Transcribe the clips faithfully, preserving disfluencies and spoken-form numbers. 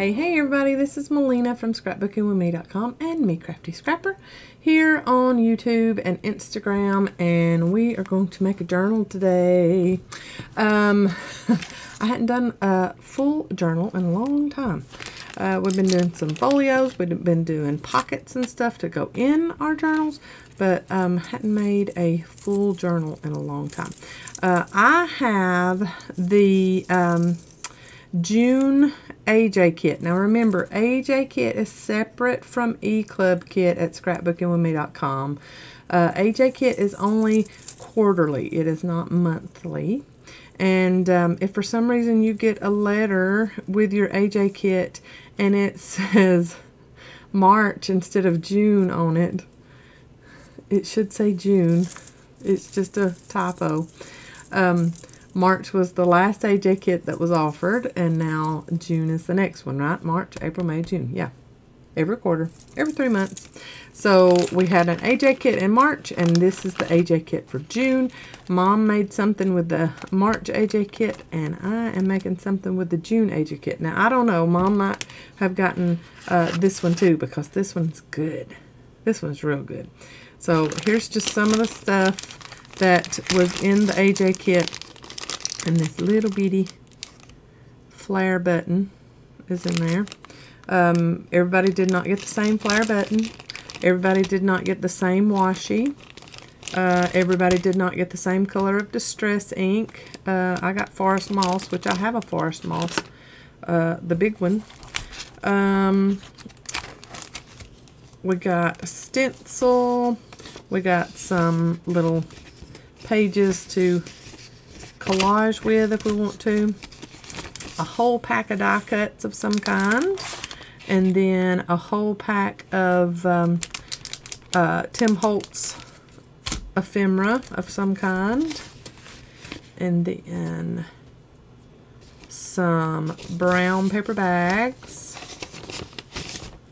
Hey, hey everybody, this is Melina from scrapbooking with me dot com and me, Crafty Scrapper, here on YouTube and Instagram, and we are going to make a journal today. Um, I hadn't done a full journal in a long time. Uh, we've been doing some folios, we've been doing pockets and stuff to go in our journals, but um, hadn't made a full journal in a long time. Uh, I have the... Um, June A J kit. Now remember, A J kit is separate from e-club kit at scrapbooking with me dot com. Uh, A J kit is only quarterly. It is not monthly. And um, if for some reason you get a letter with your A J kit and it says March instead of June on it, it should say June. It's just a typo. Um, March was the last A J kit that was offered, and now June is the next one, right? March, April, May, June. Yeah, every quarter, every three months. So we had an A J kit in March, and this is the A J kit for June. Mom made something with the March A J kit, and I am making something with the June A J kit. Now, I don't know. Mom might have gotten uh, this one, too, because this one's good. This one's real good. So here's just some of the stuff that was in the A J kit. And this little bitty flare button is in there. Um, everybody did not get the same flare button. Everybody did not get the same washi. Uh, everybody did not get the same color of distress ink. Uh, I got forest moss, which I have a forest moss, uh, the big one. Um, we got a stencil. We got some little pages to collage with if we want to, a whole pack of die cuts of some kind, and then a whole pack of um, uh, Tim Holtz ephemera of some kind, and then some brown paper bags,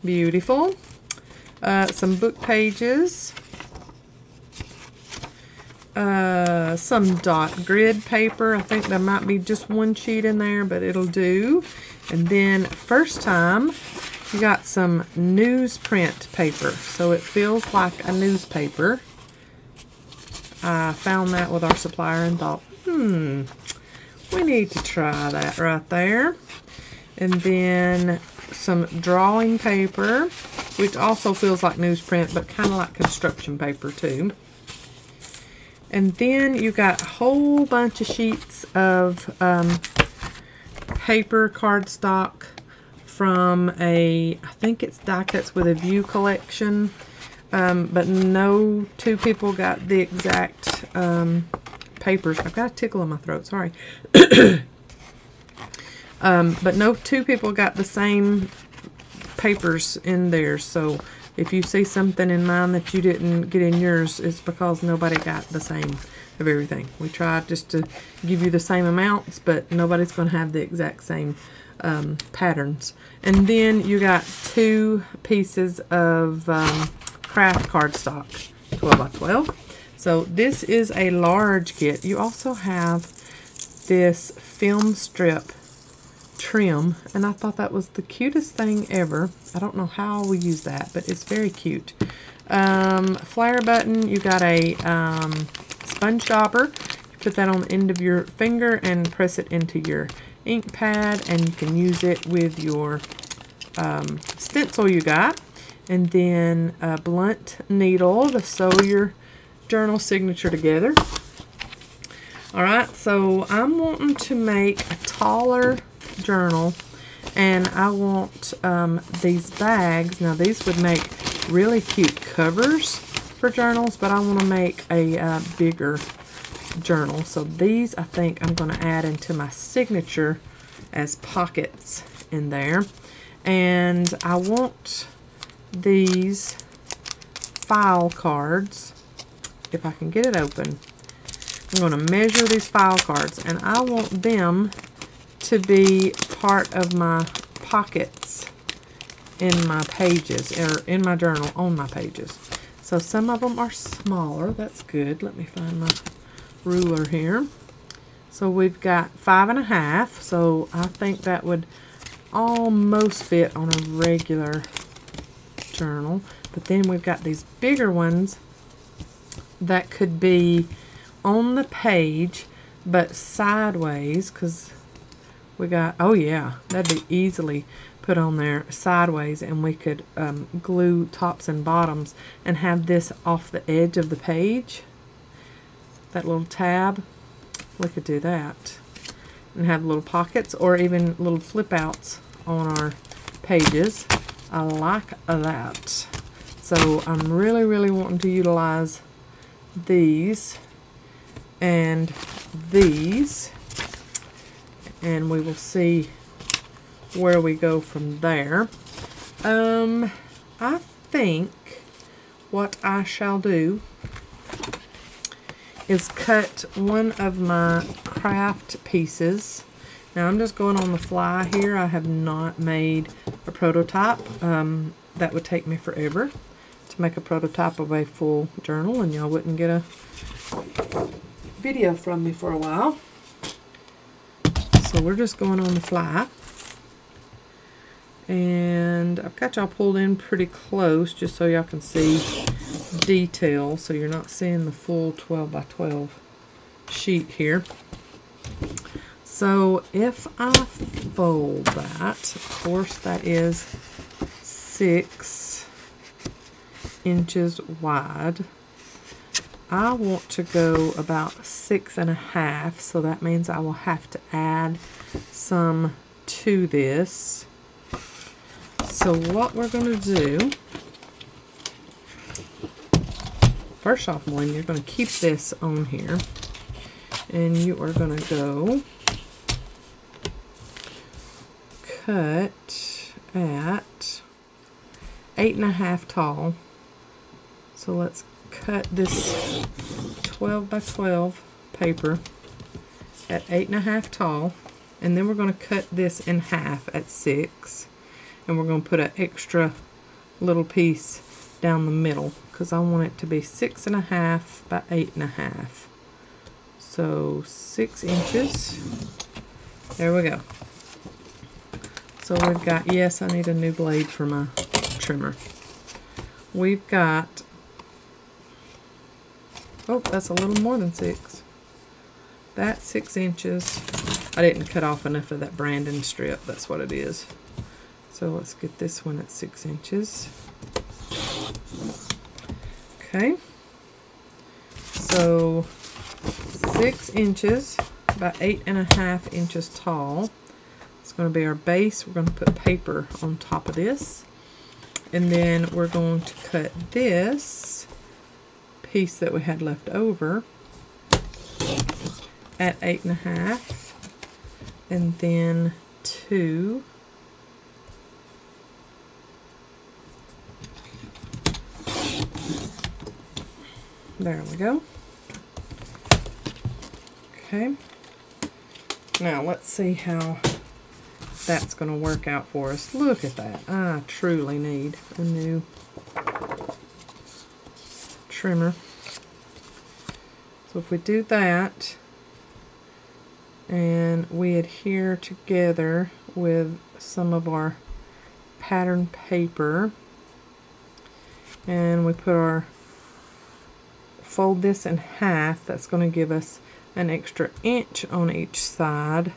beautiful, uh, some book pages, Uh, some dot grid paper. I think there might be just one sheet in there, but it'll do. And then first time, you got some newsprint paper. So it feels like a newspaper. I found that with our supplier and thought, hmm, we need to try that right there. And then some drawing paper, which also feels like newsprint, but kind of like construction paper too. And then you got a whole bunch of sheets of um, paper cardstock from a, I think it's Die-Cuts with a View collection, um, but no two people got the exact um, papers. I've got a tickle in my throat, sorry. um, but no two people got the same papers in there, so if you see something in mine that you didn't get in yours, it's because nobody got the same of everything. We tried just to give you the same amounts, but nobody's going to have the exact same um, patterns. And then you got two pieces of um, craft cardstock, twelve by twelve. So this is a large kit. You also have this film strip trim, and I thought that was the cutest thing ever. I don't know how we use that, but it's very cute. Um, flare button, you got a um, sponge stopper. You put that on the end of your finger and press it into your ink pad, and you can use it with your um, stencil you got. And then a blunt needle to sew your journal signature together. Alright, so I'm wanting to make a taller journal, and I want um, these bags. Now these would make really cute covers for journals, but I want to make a uh, bigger journal, so these I think I'm going to add into my signature as pockets in there. And I want these file cards, if I can get it open. I'm going to measure these file cards, and I want them to be part of my pockets in my pages, or in my journal on my pages. So some of them are smaller, that's good. Let me find my ruler here. So we've got five and a half, so I think that would almost fit on a regular journal, but then we've got these bigger ones that could be on the page but sideways, because we got, oh yeah, that'd be easily put on there sideways, and we could um, glue tops and bottoms and have this off the edge of the page, that little tab. We could do that and have little pockets or even little flip outs on our pages. I like that. So I'm really really wanting to utilize these and these, and we will see where we go from there. Um, I think what I shall do is cut one of my craft pieces. Now I'm just going on the fly here. I have not made a prototype. Um, that would take me forever to make a prototype of a full journal, and y'all wouldn't get a video from me for a while. So we're just going on the fly. And I've got y'all pulled in pretty close just so y'all can see detail, so you're not seeing the full twelve by twelve sheet here. So if I fold that, of course that is six inches wide. I want to go about six and a half, so that means I will have to add some to this. So what we're going to do, first off, Melinda, you're going to keep this on here, and you are going to go cut at eight and a half tall. So let's cut this twelve by twelve paper at eight and a half tall, and then we're going to cut this in half at six, and we're going to put an extra little piece down the middle, because I want it to be six and a half by eight and a half. So six inches. There we go. So we've got, yes, I need a new blade for my trimmer. We've got, oh, that's a little more than six. That's six inches. I didn't cut off enough of that branding strip. That's what it is. So let's get this one at six inches. Okay, so six inches by eight and a half inches tall. It's going to be our base. We're going to put paper on top of this, and then we're going to cut this piece that we had left over at eight and a half, and then two. There we go. Okay. Now let's see how that's going to work out for us. Look at that. I truly need a new trimmer. So if we do that and we adhere together with some of our pattern paper, and we put our fold this in half, that's going to give us an extra inch on each side,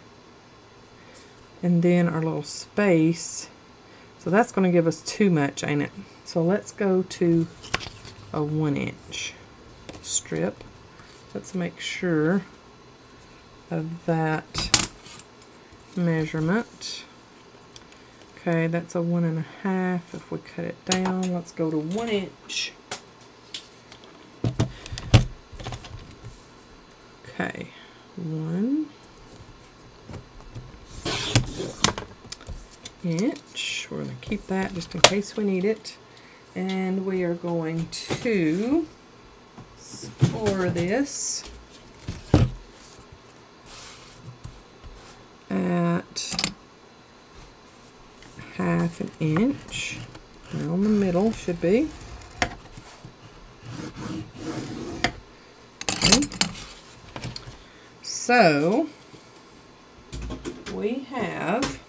and then our little space. So that's going to give us too much, ain't it? So let's go to a one inch strip. Let's make sure of that measurement. Okay, that's a one and a half. If we cut it down, let's go to one inch. Okay, one inch. We're going to keep that just in case we need it. And we are going to score this at half an inch. Down the middle should be. So we have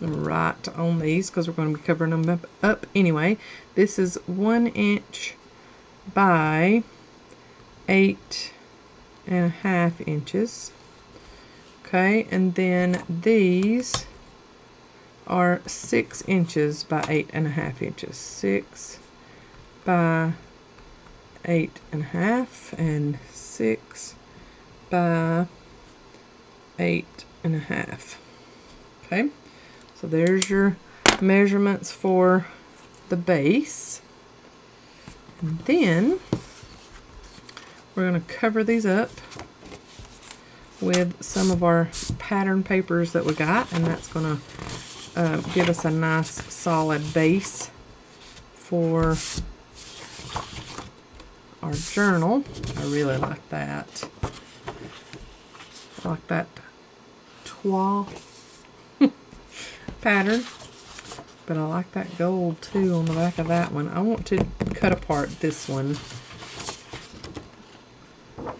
them right on these because we're going to be covering them up, up anyway. This is one inch by eight and a half inches. Okay, and then these are six inches by eight and a half inches. Six by eight and a half and six by eight and a half. Okay, so there's your measurements for the base. And then we're going to cover these up with some of our pattern papers that we got, and that's going to uh, give us a nice solid base for our journal. I really like that. I like that toile pattern, but I like that gold too on the back of that one. I want to cut apart this one.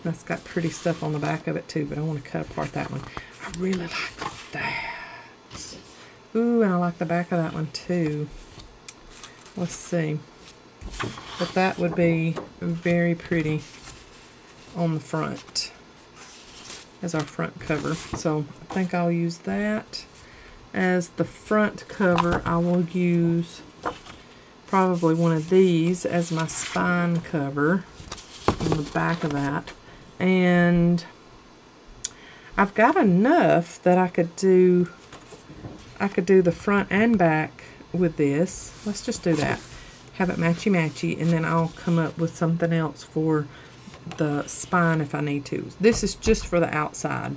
That's got pretty stuff on the back of it too, but I want to cut apart that one. I really like that. Ooh, and I like the back of that one too. Let's see. But that would be very pretty on the front as our front cover. So I think I'll use that as the front cover. I will use probably one of these as my spine cover on the back of that. And I've got enough that I could do I could do the front and back with this. Let's just do that. Have it matchy matchy, and then I'll come up with something else for the spine if I need to. This is just for the outside.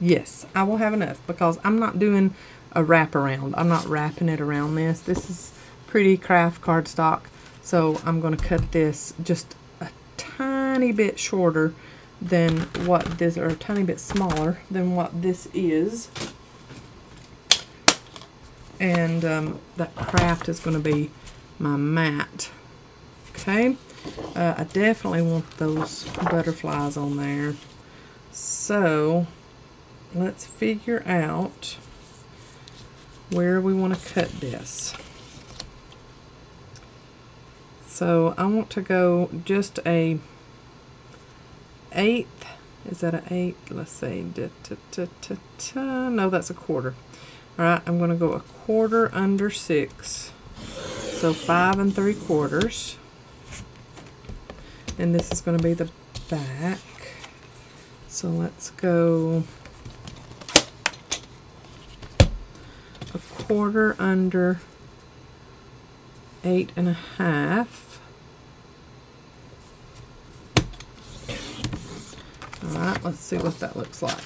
Yes, I will have enough because I'm not doing a wrap around. I'm not wrapping it around this. This is pretty craft cardstock, so I'm going to cut this just a tiny bit shorter than what this, or a tiny bit smaller than what this is. And um, that craft is going to be my mat. Okay, uh, I definitely want those butterflies on there. So let's figure out where we want to cut this. So I want to go just a eighth. Is that an eighth? Let's see. Da, da, da, da, da. No, that's a quarter. All right, I'm going to go a quarter under six. So five and three quarters. And this is going to be the back. So let's go a quarter under eight and a half. All right, let's see what that looks like.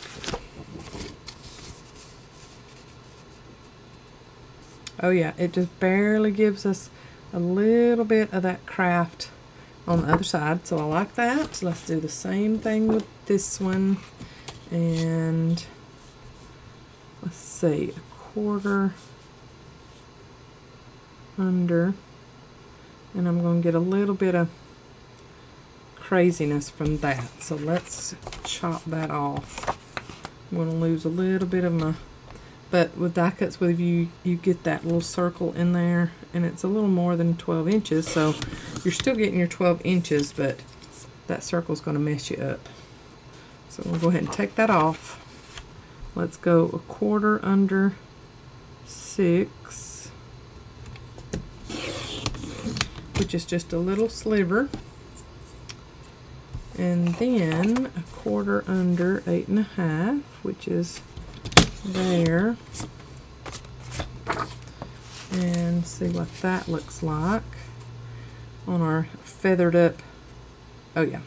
Oh yeah, it just barely gives us a little bit of that craft on the other side, so I like that. So let's do the same thing with this one. And let's see, a quarter under, and I'm going to get a little bit of craziness from that, so let's chop that off. I'm going to lose a little bit of my, but with Die Cuts with a View, you get that little circle in there, and it's a little more than twelve inches, so you're still getting your twelve inches, but that circle's going to mess you up. So we'll go ahead and take that off. Let's go a quarter under six, which is just a little sliver, and then a quarter under eight and a half, which is there, and see what that looks like on our feathered up. Oh yeah,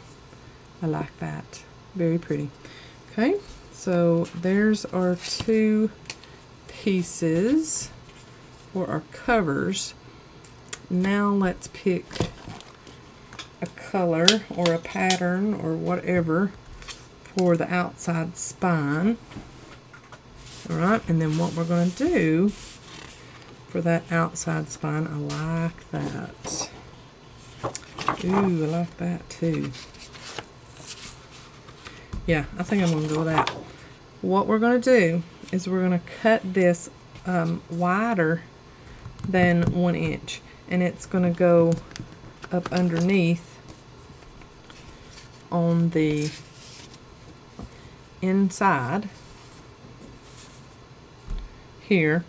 I like that. Very pretty. Okay, so there's our two pieces for our covers. Now let's pick a color or a pattern or whatever for the outside spine. Alright, and then what we're going to do for that outside spine, I like that. Ooh, I like that too. Yeah, I think I'm going to go with that. What we're going to do is we're going to cut this um, wider than one inch, and it's going to go up underneath on the inside here,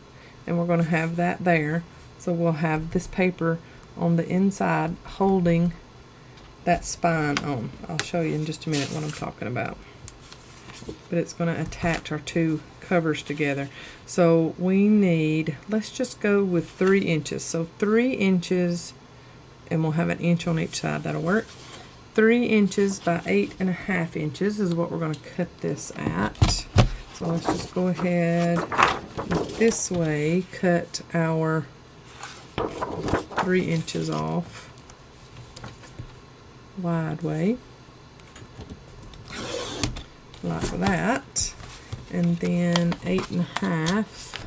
and we're going to have that there. So we'll have this paper on the inside holding that spine on. I'll show you in just a minute what I'm talking about. But it's going to attach our two covers together. So we need, let's just go with three inches. So three inches, and we'll have an inch on each side, that'll work. Three inches by eight and a half inches is what we're going to cut this at. So let's just go ahead this way, cut our three inches off wide way, like that, and then eight and a half.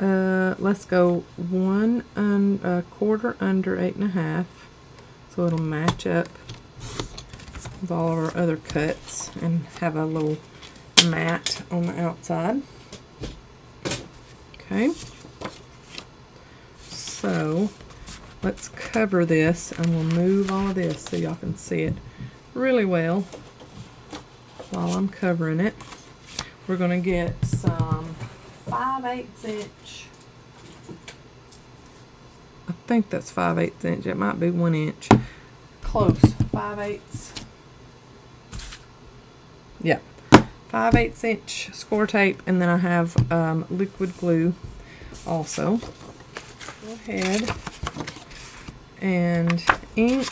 Uh, let's go one and a quarter under eight and a half, so it'll match up with all of our other cuts and have a little mat on the outside. Okay, so let's cover this, and we'll move all of this so y'all can see it really well while I'm covering it. We're going to get some five eighths inch. I think that's five eighths inch. It might be one inch. Close. five eighths. Yeah. five eighths inch score tape, and then I have um, liquid glue also. Go ahead and ink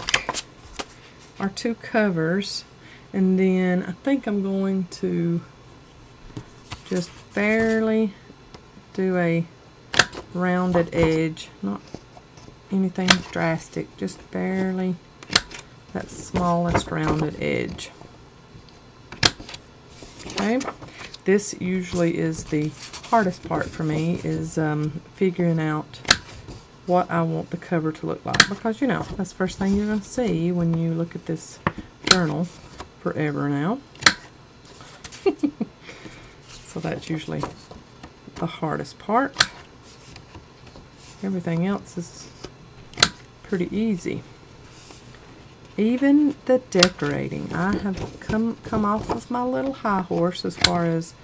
our two covers, and then I think I'm going to just barely do a rounded edge, not anything drastic, just barely that smallest rounded edge. Okay, this usually is the hardest part for me, is um, figuring out what I want the cover to look like, because you know that's the first thing you're going to see when you look at this journal forever now. So that's usually the hardest part. Everything else is pretty easy. Even the decorating, I have come come off of my little high horse as far as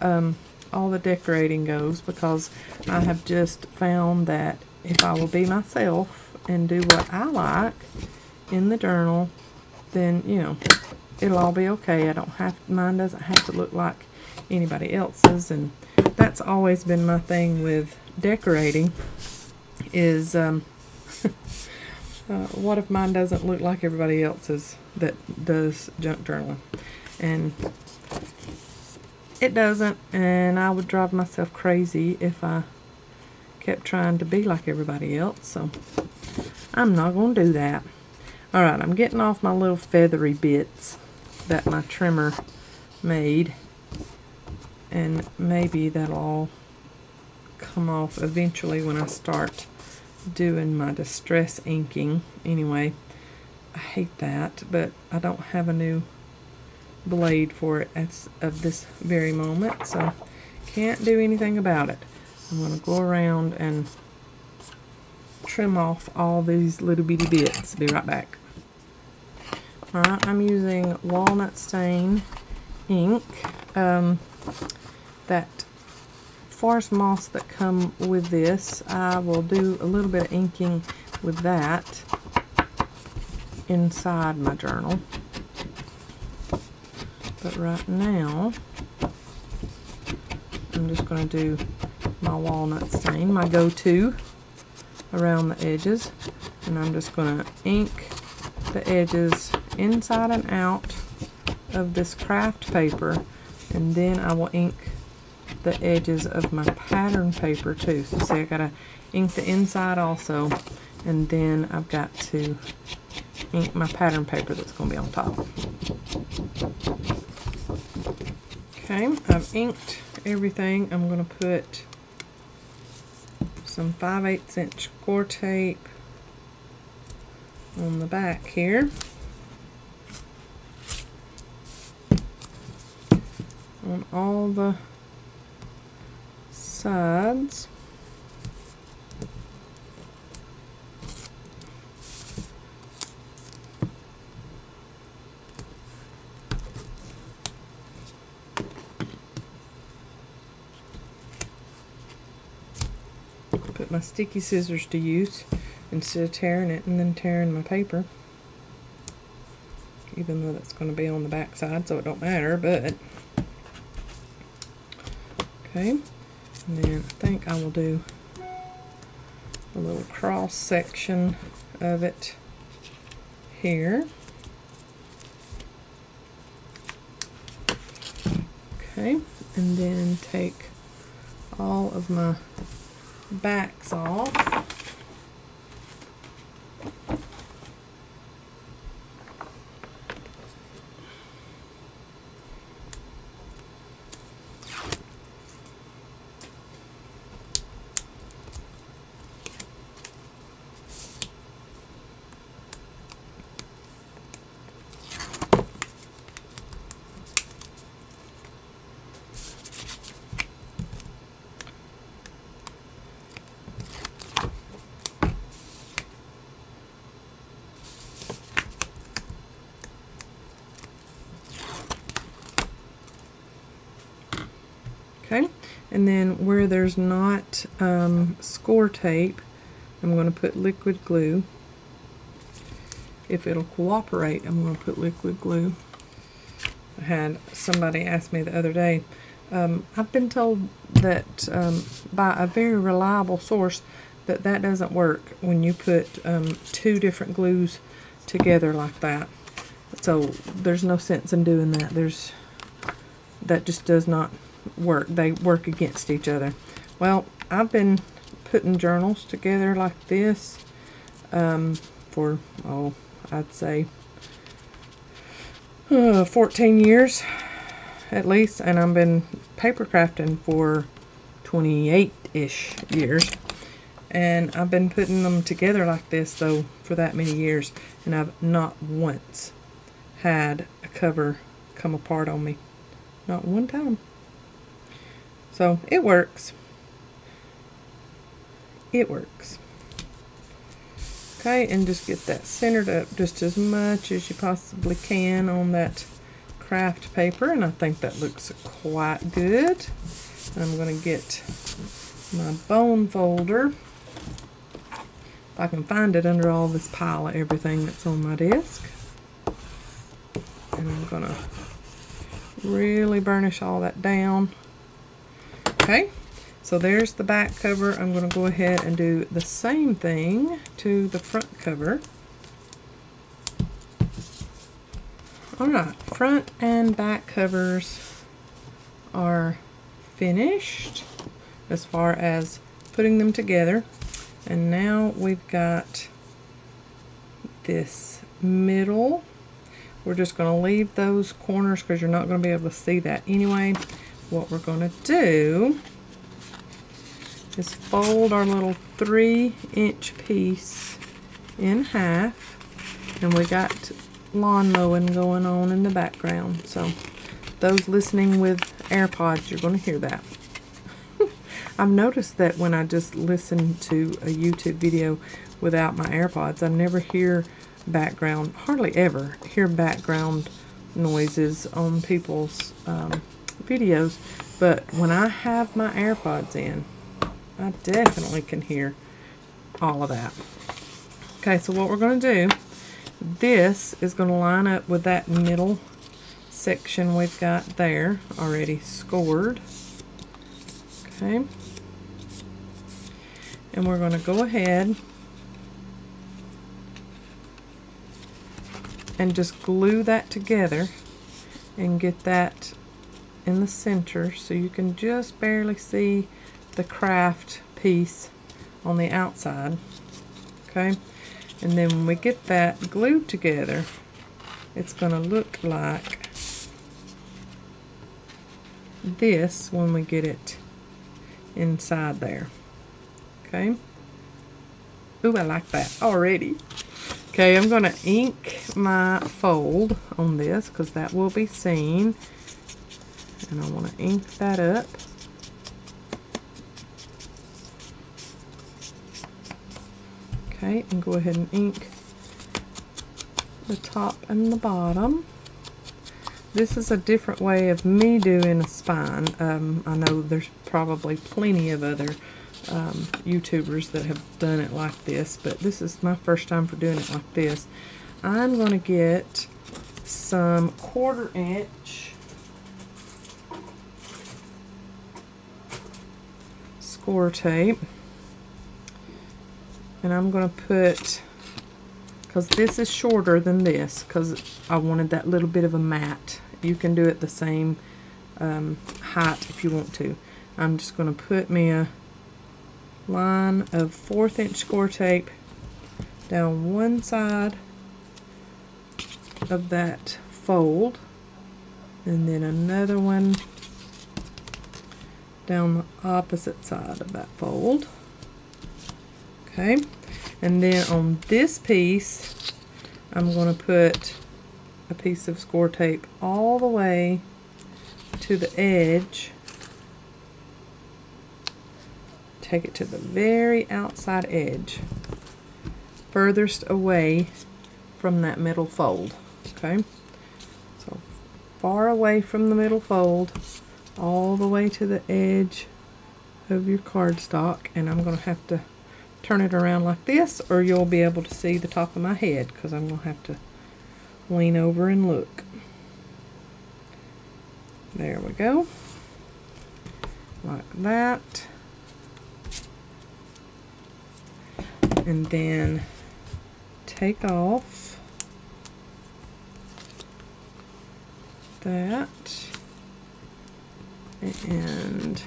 um, all the decorating goes, because I have just found that if I will be myself and do what I like in the journal, then, you know, it'll all be okay. I don't have, mine doesn't have to look like anybody else's, and that's always been my thing with decorating is, um, uh, what if mine doesn't look like everybody else's that does junk journaling? And it doesn't, and I would drive myself crazy if I kept trying to be like everybody else, so I'm not going to do that. Alright, I'm getting off my little feathery bits that my trimmer made, and maybe that'll all come off eventually when I start doing my distress inking. Anyway, I hate that, but I don't have a new blade for it as of this very moment, so can't do anything about it. I'm going to go around and trim off all these little bitty bits. Be right back. Alright, I'm using walnut stain ink. Um, that forest moss that come with this, I will do a little bit of inking with that inside my journal. But right now, I'm just going to do my walnut stain, my go-to, around the edges, and I'm just going to ink the edges inside and out of this craft paper, and then I will ink the edges of my pattern paper too. So see, I gotta ink the inside also, and then I've got to ink my pattern paper that's going to be on top. Okay, I've inked everything. I'm going to put some five eighths inch core tape on the back here, on all the sides. Put my sticky scissors to use instead of tearing it and then tearing my paper, even though that's going to be on the back side, so it don't matter. But okay, and then I think I will do a little cross section of it here. Okay, and then take all of my backs off. Okay, and then where there's not um, score tape, I'm going to put liquid glue. If it'll cooperate, I'm going to put liquid glue. I had somebody ask me the other day, um, I've been told that um, by a very reliable source that that doesn't work when you put um, two different glues together like that. So there's no sense in doing that. There's that just does not work. They work against each other. Well, I've been putting journals together like this um, for, oh, I'd say uh, fourteen years at least, and I've been paper crafting for twenty-eight-ish years, and I've been putting them together like this though for that many years, and I've not once had a cover come apart on me. Not one time. So it works. It works. Okay, and just get that centered up just as much as you possibly can on that craft paper, and I think that looks quite good. And I'm going to get my bone folder, if I can find it under all this pile of everything that's on my desk. And I'm going to really burnish all that down. Okay, so there's the back cover. I'm going to go ahead and do the same thing to the front cover. Alright, front and back covers are finished as far as putting them together. And now we've got this middle. We're just going to leave those corners because you're not going to be able to see that anyway. What we're going to do is fold our little three inch piece in half, and we got lawn mowing going on in the background, so those listening with AirPods, you're going to hear that. I've noticed that when I just listen to a YouTube video without my AirPods, I never hear background, hardly ever hear background noises on people's um, videos, but when I have my AirPods in, I definitely can hear all of that. Okay, so what we're going to do, this is going to line up with that middle section we've got there already scored. Okay, and we're going to go ahead and just glue that together and get that in the center, so you can just barely see the craft piece on the outside. Okay, and then when we get that glued together, it's going to look like this when we get it inside there. Okay, ooh, I like that already. Okay, I'm going to ink my fold on this because that will be seen. And I want to ink that up. Okay, and go ahead and ink the top and the bottom. This is a different way of me doing a spine. Um, I know there's probably plenty of other um, YouTubers that have done it like this, but this is my first time for doing it like this. I'm going to get some quarter inch score tape, and I'm going to put, because this is shorter than this, because I wanted that little bit of a mat. You can do it the same um, height if you want to. I'm just going to put me a line of fourth inch score tape down one side of that fold, and then another one down the opposite side of that fold. Okay, and then on this piece I'm going to put a piece of score tape all the way to the edge, take it to the very outside edge, furthest away from that middle fold. Okay, so far away from the middle fold all the way to the edge of your cardstock, and I'm going to have to turn it around like this, or you'll be able to see the top of my head, because I'm going to have to lean over and look. There we go, like that. And then take off that, and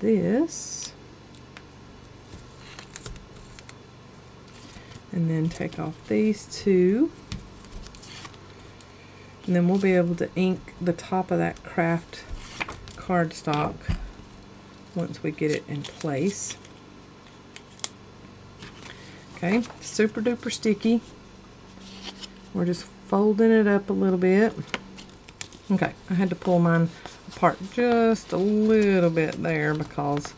this, and then take off these two, and then we'll be able to ink the top of that craft cardstock once we get it in place. Okay, super duper sticky. We're just folding it up a little bit. Okay, I had to pull mine apart just a little bit there because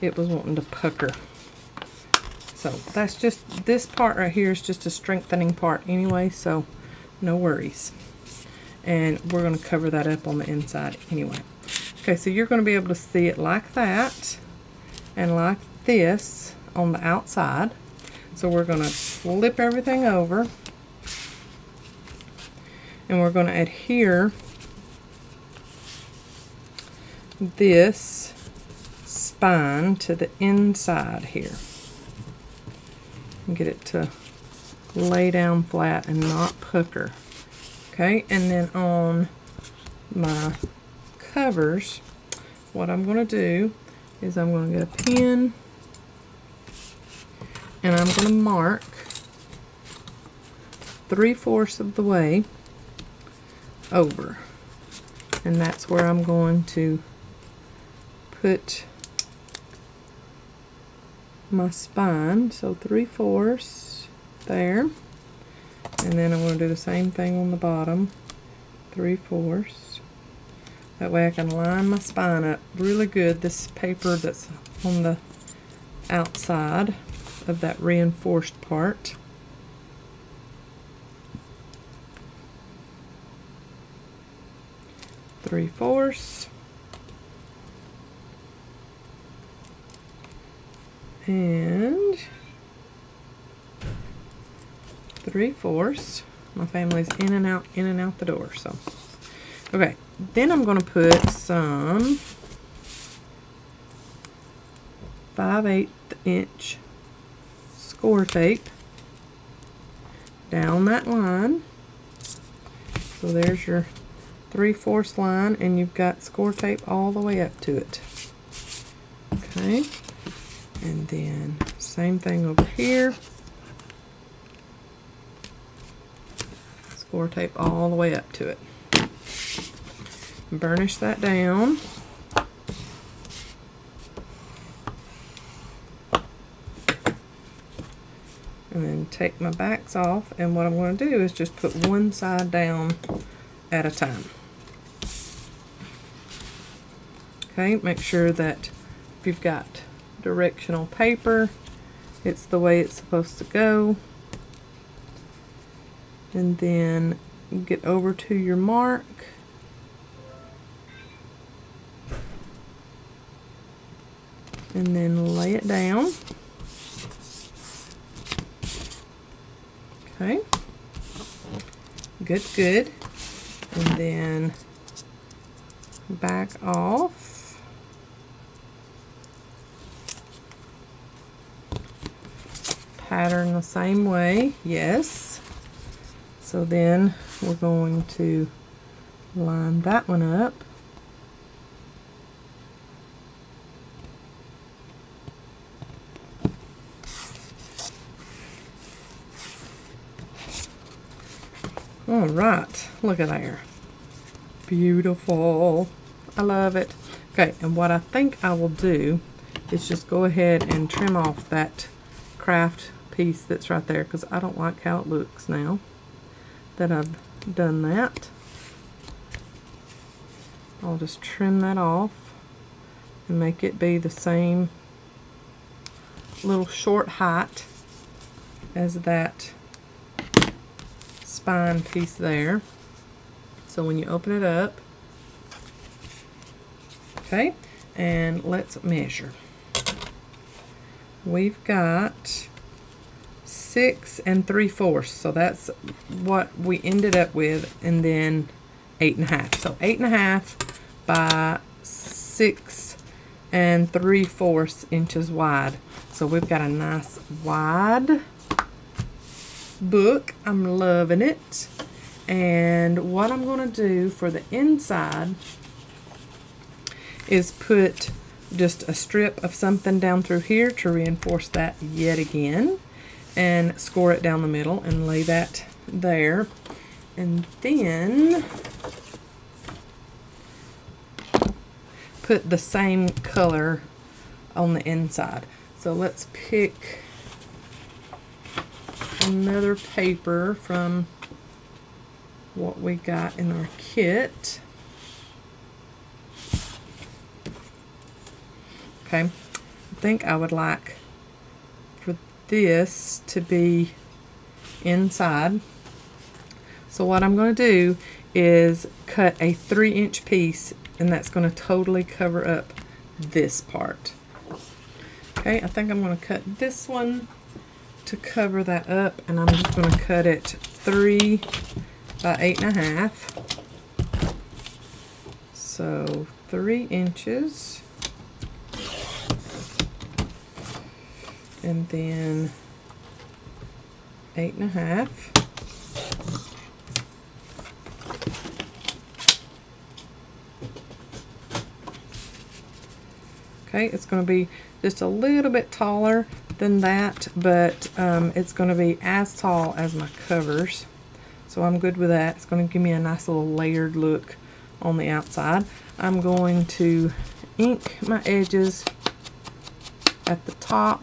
it was wanting to pucker. So that's just, this part right here is just a strengthening part anyway, so no worries. And we're going to cover that up on the inside anyway. Okay, so you're going to be able to see it like that and like this on the outside. So we're going to flip everything over, and we're going to adhere this spine to the inside here. Get it to lay down flat and not pucker. Okay, and then on my covers, what I'm going to do is I'm going to get a pen and I'm going to mark three-fourths of the way over, and that's where I'm going to put my spine. So three-fourths there, and then I'm going to do the same thing on the bottom, three-fourths. That way I can line my spine up really good. This paper that's on the outside of that reinforced part, three-fourths. And three-fourths. My family's in and out, in and out the door. So, okay. Then I'm going to put some five-eighths inch score tape down that line. So there's your three-fourths line, and you've got score tape all the way up to it. Okay. And then same thing over here, score tape all the way up to it. Burnish that down. And then take my backs off, and what I'm going to do is just put one side down at a time. Okay, make sure that if you've got directional paper it's the way it's supposed to go, and then get over to your mark. And then lay it down. Okay. Good, good. And then back off. Pattern the same way, yes. So then we're going to line that one up. All right, look at there. Beautiful. I love it. Okay, and what I think I will do is just go ahead and trim off that craft piece that's right there, because I don't like how it looks now that I've done that. I'll just trim that off and make it be the same little short height as that spine piece there. So when you open it up, okay, and let's measure. We've got six and three fourths, so that's what we ended up with, and then eight and a half. So eight and a half by six and three fourths inches wide. So we've got a nice wide book. I'm loving it. And what I'm going to do for the inside is put just a strip of something down through here to reinforce that yet again, and score it down the middle and lay that there. And then put the same color on the inside. So let's pick another paper from what we got in our kit. Okay, I think I would like for this to be inside. So what I'm going to do is cut a three inch piece, and that's going to totally cover up this part. Okay, I think I'm going to cut this one to cover that up, and I'm just going to cut it three by eight and a half. So three inches. And then eight and a half. Okay, it's going to be just a little bit taller than that, but um, it's going to be as tall as my covers, so I'm good with that. It's going to give me a nice little layered look on the outside. I'm going to ink my edges at the top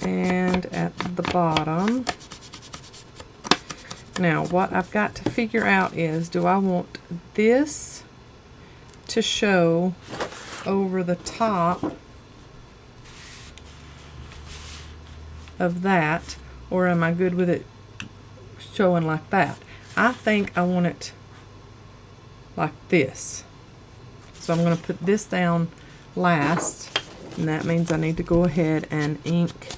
and at the bottom. Now what I've got to figure out is, do I want this to show over the top of that, or am I good with it showing like that? I think I want it like this. So I'm going to put this down last, and that means I need to go ahead and ink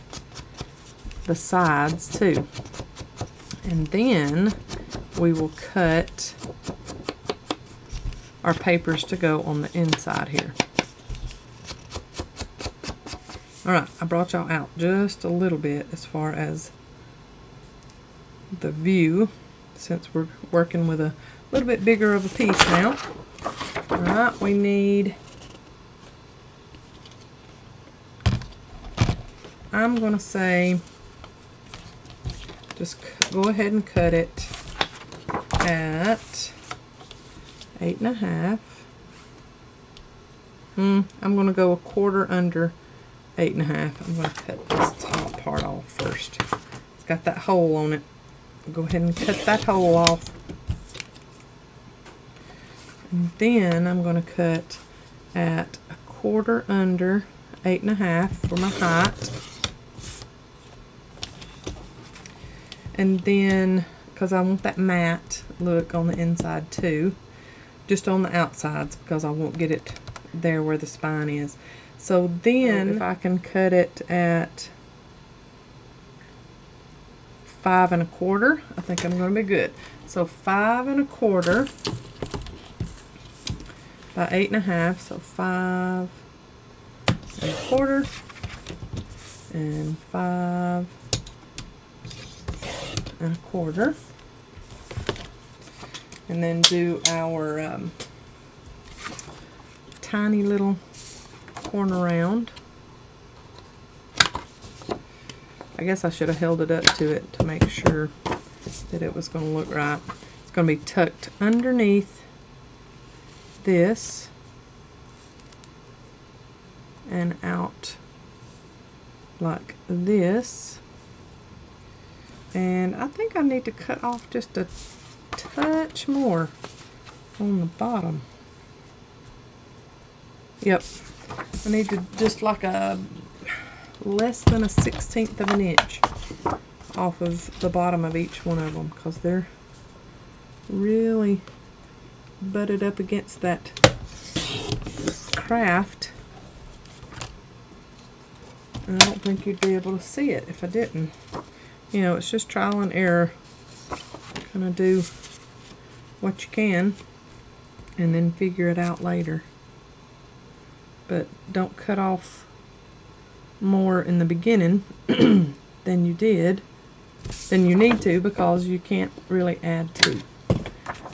the sides too. And then we will cut our papers to go on the inside here. Alright, I brought y'all out just a little bit as far as the view, since we're working with a little bit bigger of a piece now. Alright, we need... I'm going to say, just go ahead and cut it at eight and a half. Hmm, I'm going to go a quarter under eight and a half. I'm going to cut this top part off first. It's got that hole on it. I'll go ahead and cut that hole off. And then I'm going to cut at a quarter under eight and a half for my height. And then, because I want that matte look on the inside too, just on the outsides, because I won't get it there where the spine is. So then if I can cut it at five and a quarter, I think I'm going to be good. So five and a quarter by eight and a half, so five and a quarter and five and a quarter, and then do our um, tiny little corner round. I guess I should have held it up to it to make sure that it was going to look right. It's going to be tucked underneath this and out like this. And I think I need to cut off just a touch more on the bottom. Yep, I need to just like a less than a sixteenth of an inch off of the bottom of each one of them, because they're really butted up against that craft. And I don't think you'd be able to see it if I didn't. You know, it's just trial and error. Kind of do what you can and then figure it out later. But don't cut off more in the beginning than you did, than you need to, because you can't really add to.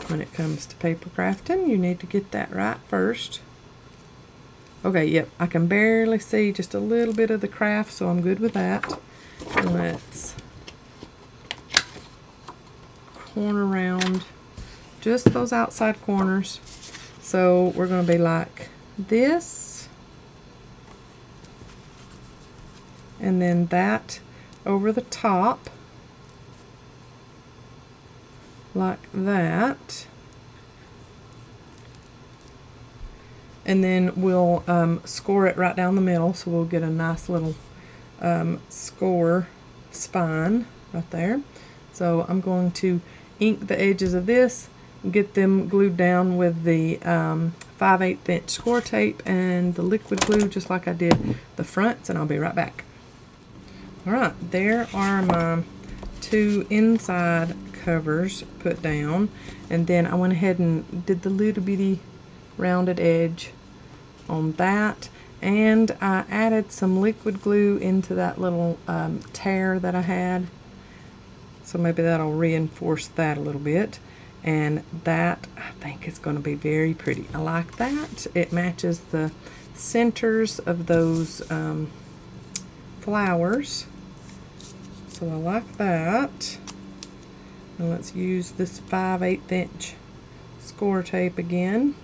When it comes to paper crafting, you need to get that right first. Okay, yep, I can barely see just a little bit of the craft, so I'm good with that. And let's corner round just those outside corners. So we're going to be like this, and then that over the top like that, and then we'll um, score it right down the middle, so we'll get a nice little um, score spine right there. So I'm going to ink the edges of this, get them glued down with the um, five eighths inch score tape and the liquid glue, just like I did the fronts, and I'll be right back. Alright, there are my two inside covers put down, and then I went ahead and did the little bitty rounded edge on that, and I added some liquid glue into that little um, tear that I had. So maybe that'll reinforce that a little bit. And that, I think, is going to be very pretty. I like that. It matches the centers of those um, flowers. So I like that. And let's use this five eighths inch score tape again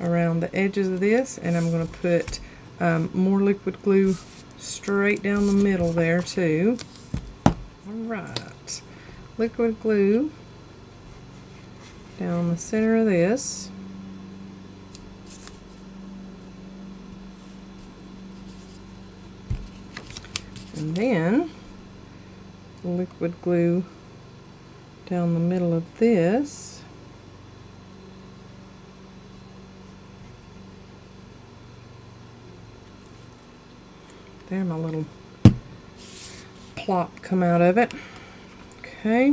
around the edges of this. And I'm going to put um, more liquid glue straight down the middle there too. Alright, liquid glue down the center of this. And then liquid glue down the middle of this. There, my little plop come out of it. Okay,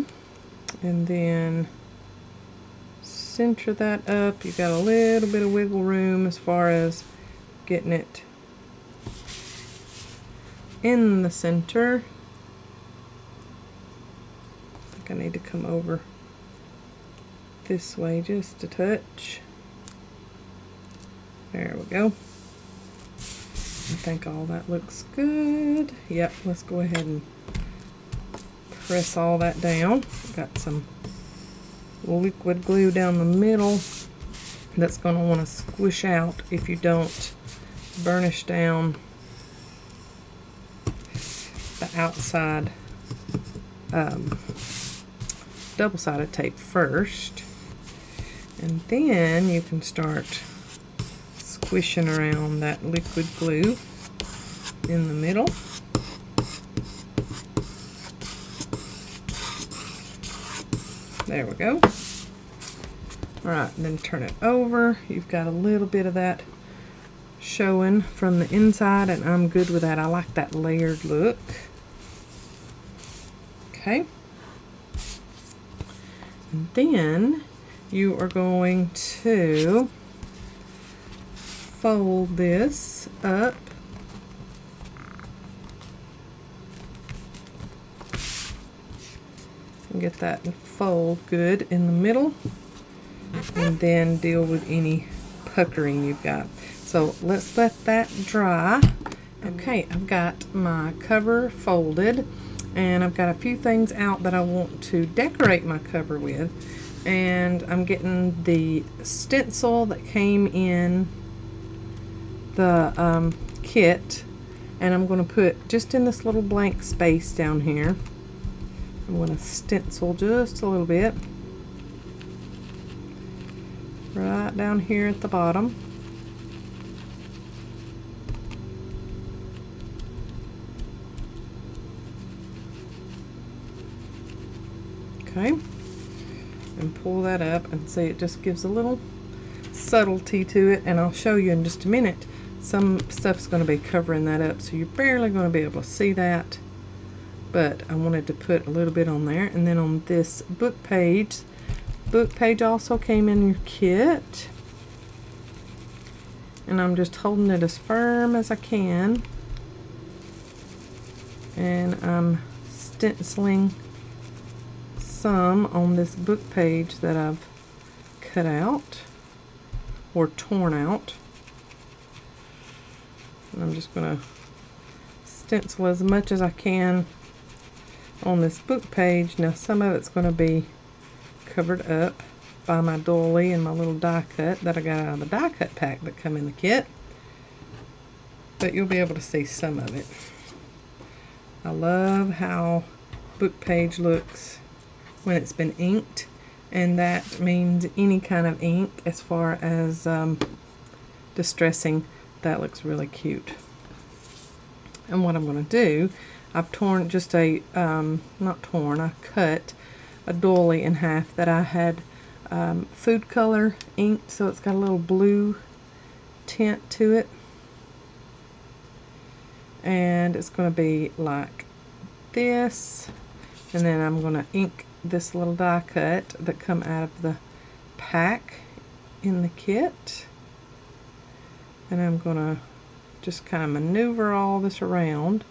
and then center that up. You got a little bit of wiggle room as far as getting it in the center. I think I need to come over this way just a touch. There we go. I think all that looks good. Yep, let's go ahead and press all that down. Got some liquid glue down the middle that's going to want to squish out if you don't burnish down the outside um, double-sided tape first. And then you can start squishing around that liquid glue in the middle. There we go. All right, and then turn it over. You've got a little bit of that showing from the inside, and I'm good with that. I like that layered look. Okay. And then you are going to fold this up and get that fold good in the middle, and then deal with any puckering you've got. So let's let that dry. Okay, I've got my cover folded, and I've got a few things out that I want to decorate my cover with, and I'm getting the stencil that came in the um, kit, and I'm going to put just in this little blank space down here. I'm going to stencil just a little bit right down here at the bottom. Okay, and pull that up, and see, it just gives a little subtlety to it, and I'll show you in just a minute. Some stuff's going to be covering that up, so you're barely going to be able to see that, but I wanted to put a little bit on there. And then on this book page, book page also came in your kit, and I'm just holding it as firm as I can, and I'm stenciling some on this book page that I've cut out or torn out, and I'm just going to stencil as much as I can on this book page. Now some of it's going to be covered up by my doily and my little die cut that I got out of the die cut pack that come in the kit, but you'll be able to see some of it. I love how book page looks when it's been inked, and that means any kind of ink as far as um, distressing. That looks really cute. And what I'm going to do, I've torn just a um, not torn I cut a doily in half that I had um, food color inked, so it's got a little blue tint to it, and it's going to be like this. And then I'm going to ink this little die cut that come out of the pack in the kit, and I'm gonna just kind of maneuver all this around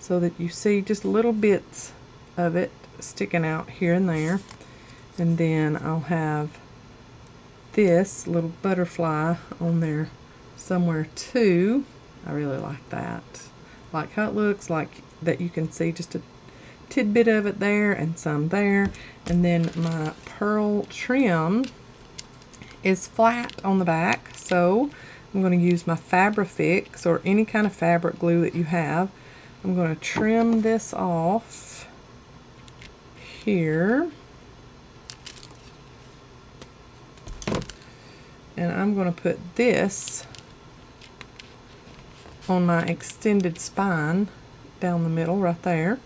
so that you see just little bits of it sticking out here and there. And then I'll have this little butterfly on there somewhere too. I really like that, like how it looks, like that you can see just a tidbit of it there and some there. And then my pearl trim is flat on the back, so I'm going to use my Fabri-Fix or any kind of fabric glue that you have. I'm going to trim this off here, and I'm going to put this on my extended spine down the middle right there.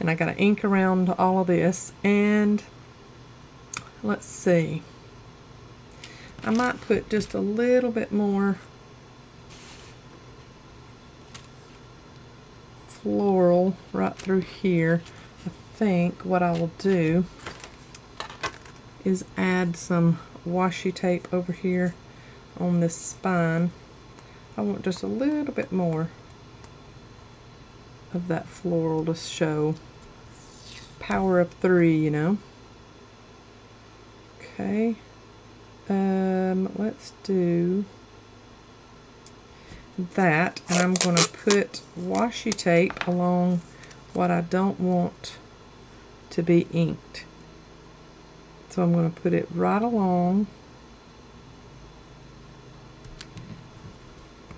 And I got to ink around all of this, and let's see, I might put just a little bit more floral right through here. I think what I will do is add some washi tape over here on this spine. I want just a little bit more of that floral to show power of three, you know. Okay, um, let's do that, and I'm going to put washi tape along what I don't want to be inked, so I'm going to put it right along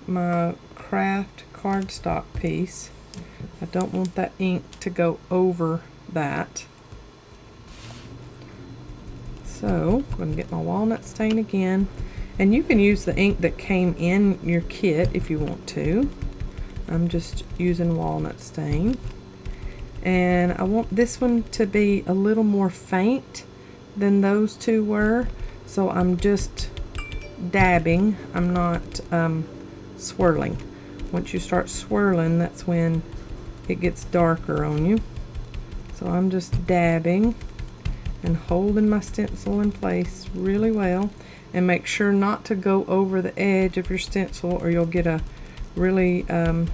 my craft cardstock piece. I don't want that ink to go over that. So I'm going to get my walnut stain again, And you can use the ink that came in your kit if you want to. I'm just using walnut stain. And I want this one to be a little more faint than those two were. So I'm just dabbing. I'm not um, swirling. Once you start swirling, that's when it gets darker on you. So I'm just dabbing and holding my stencil in place really well, and make sure not to go over the edge of your stencil or you'll get a really um,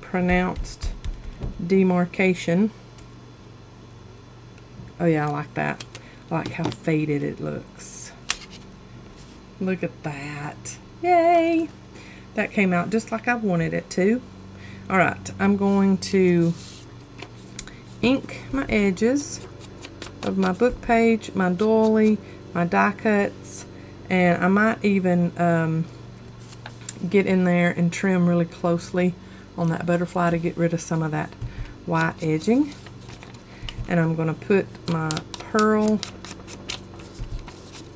pronounced demarcation. Oh yeah, I like that. I like how faded it looks. Look at that. Yay! That came out just like I wanted it to. Alright, I'm going to ink my edges of my book page, my doily, my die cuts, and I might even um, get in there and trim really closely on that butterfly to get rid of some of that white edging. And I'm going to put my pearl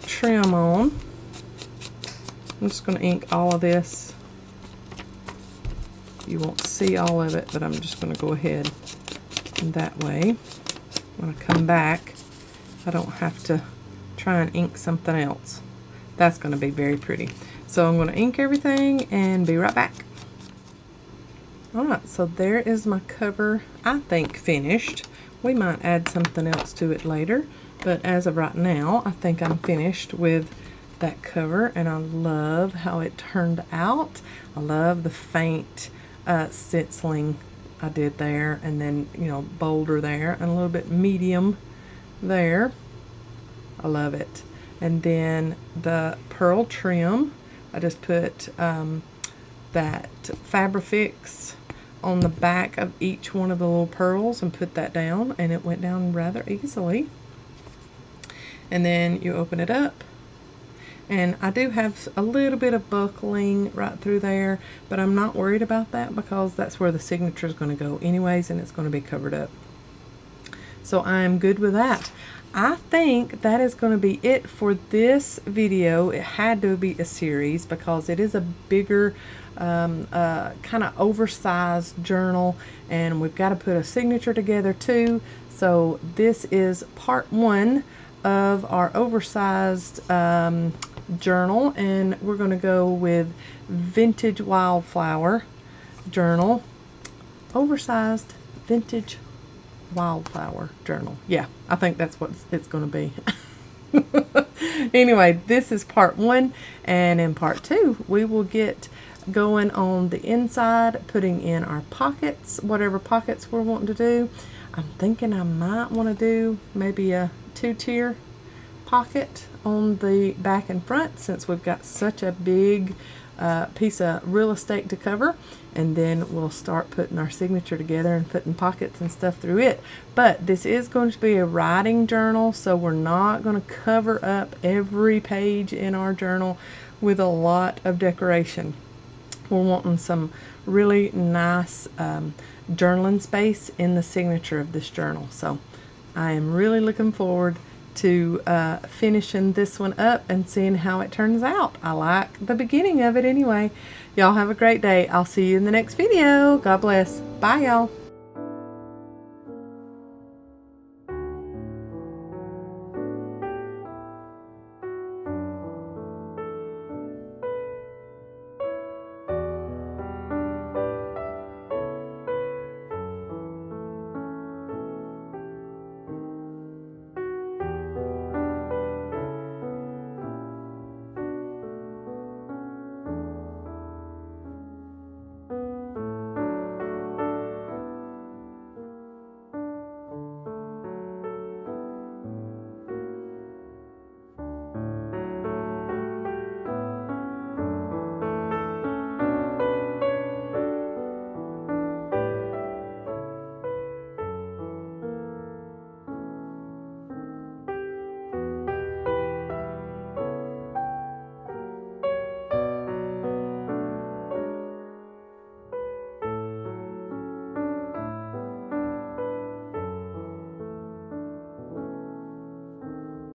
trim on. I'm just going to ink all of this. You won't see all of it, but I'm just going to go ahead that way. When I come back, I don't have to try and ink something else. That's going to be very pretty. So I'm going to ink everything and be right back. Alright, so there is my cover, I think, finished. We might add something else to it later, but as of right now, I think I'm finished with that cover, and I love how it turned out. I love the faint uh, stenciling I did there, and then, you know, bolder there, and a little bit medium there. I love it. And then the pearl trim, I just put um, that Fabri-Fix on the back of each one of the little pearls and put that down, and it went down rather easily. And then you open it up. And I do have a little bit of buckling right through there, but I'm not worried about that because that's where the signature is going to go anyways, and it's going to be covered up. So I'm good with that. I think that is going to be it for this video. It had to be a series because it is a bigger, um, uh, kind of oversized journal, and we've got to put a signature together too. So this is part one of our oversized um, journal, and we're going to go with vintage wildflower journal, oversized vintage wildflower journal. Yeah, I think that's what it's going to be. Anyway, this is part one, and in part two we will get going on the inside, putting in our pockets, whatever pockets we're wanting to do. I'm thinking I might want to do maybe a two-tier pocket on the back and front, since we've got such a big uh, piece of real estate to cover, and then we'll start putting our signature together and putting pockets and stuff through it. But this is going to be a writing journal, so we're not going to cover up every page in our journal with a lot of decoration. We're wanting some really nice um, journaling space in the signature of this journal. So I am really looking forward to uh, finishing this one up and seeing how it turns out. I like the beginning of it anyway. Y'all have a great day. I'll see you in the next video. God bless. Bye, y'all.